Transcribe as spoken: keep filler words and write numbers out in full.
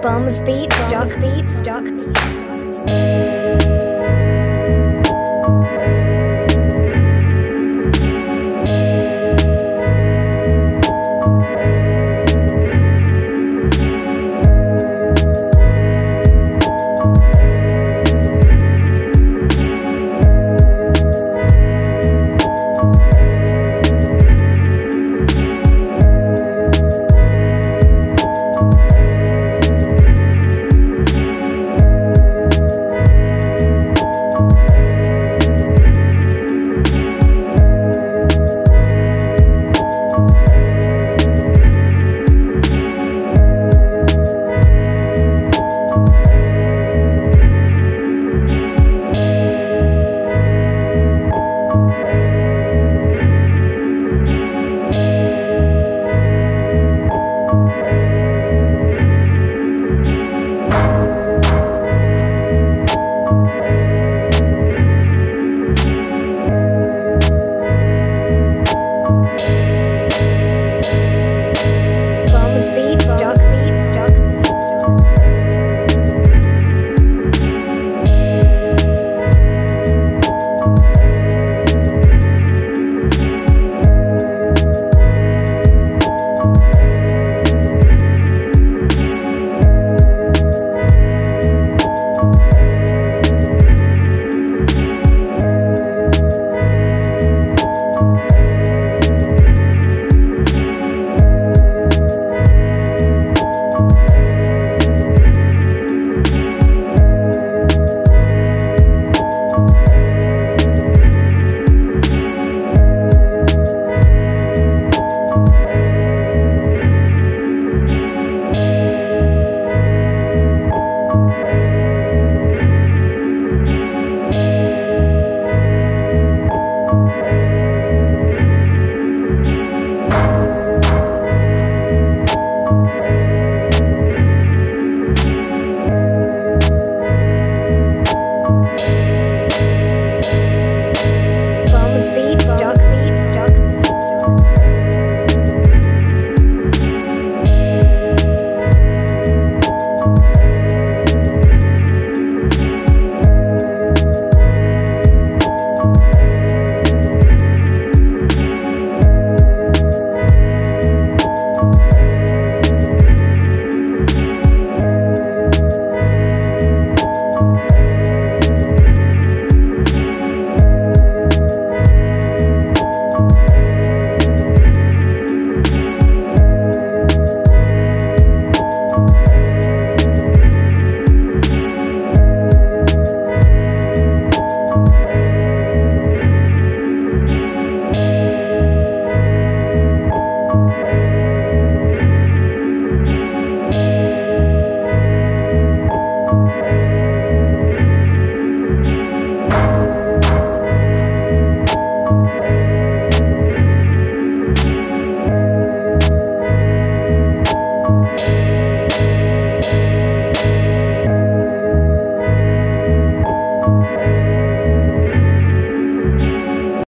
Bombs Beats, Doc Beats, Doc Beats. We'll